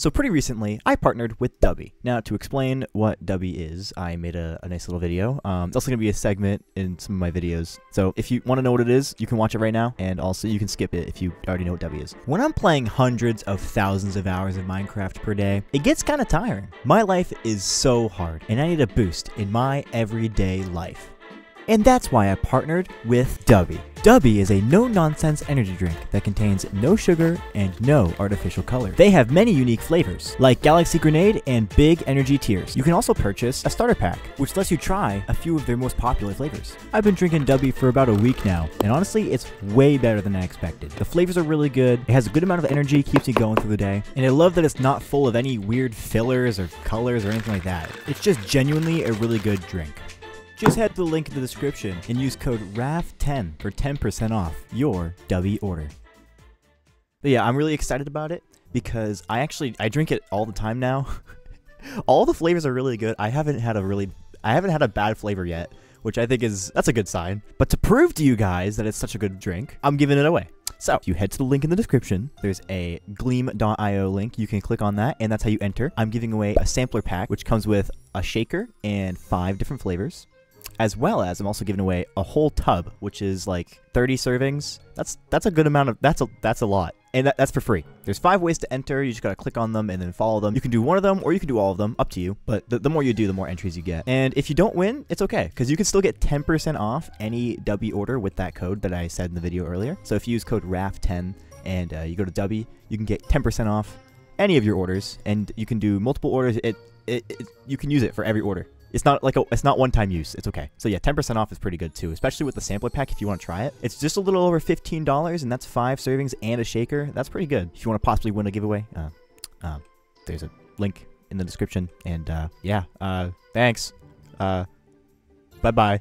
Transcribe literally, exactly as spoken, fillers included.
So pretty recently, I partnered with Dubby. Now, to explain what Dubby is, I made a, a nice little video. Um, it's also gonna be a segment in some of my videos. So if you wanna know what it is, you can watch it right now, and also you can skip it if you already know what Dubby is. When I'm playing hundreds of thousands of hours of Minecraft per day, it gets kinda tiring. My life is so hard, and I need a boost in my everyday life. And that's why I partnered with Dubby. Dubby is a no-nonsense energy drink that contains no sugar and no artificial color. They have many unique flavors, like Galaxy Grenade and Big Energy Tears. You can also purchase a starter pack, which lets you try a few of their most popular flavors. I've been drinking Dubby for about a week now, and honestly, it's way better than I expected. The flavors are really good, it has a good amount of energy, keeps you going through the day, and I love that it's not full of any weird fillers or colors or anything like that. It's just genuinely a really good drink. Just head to the link in the description and use code R A F F ten for ten percent off your Dubby order. But yeah, I'm really excited about it because I actually, I drink it all the time now. All the flavors are really good. I haven't had a really, I haven't had a bad flavor yet, which I think is, that's a good sign. But to prove to you guys that it's such a good drink, I'm giving it away. So if you head to the link in the description, there's a gleam dot i o link. You can click on that, and that's how you enter. I'm giving away a sampler pack, which comes with a shaker and five different flavors. As well as I'm also giving away a whole tub, which is like thirty servings. That's that's a good amount of that's a that's a lot, and that, that's for free. There's five ways to enter. You just gotta click on them and then follow them. You can do one of them or you can do all of them, up to you. But the, the more you do, the more entries you get. And if you don't win, it's okay because you can still get ten percent off any Dubby order with that code that I said in the video earlier. So if you use code R A F F ten and uh, you go to Dubby, you can get ten percent off any of your orders, and you can do multiple orders. It it, it you can use it for every order. It's not like a, it's not one-time use. It's okay. So yeah, ten percent off is pretty good too, especially with the sampler pack if you want to try it. It's just a little over fifteen dollars, and that's five servings and a shaker. That's pretty good. If you want to possibly win a giveaway, uh, uh, there's a link in the description. And uh, yeah, uh, thanks. Uh, bye-bye.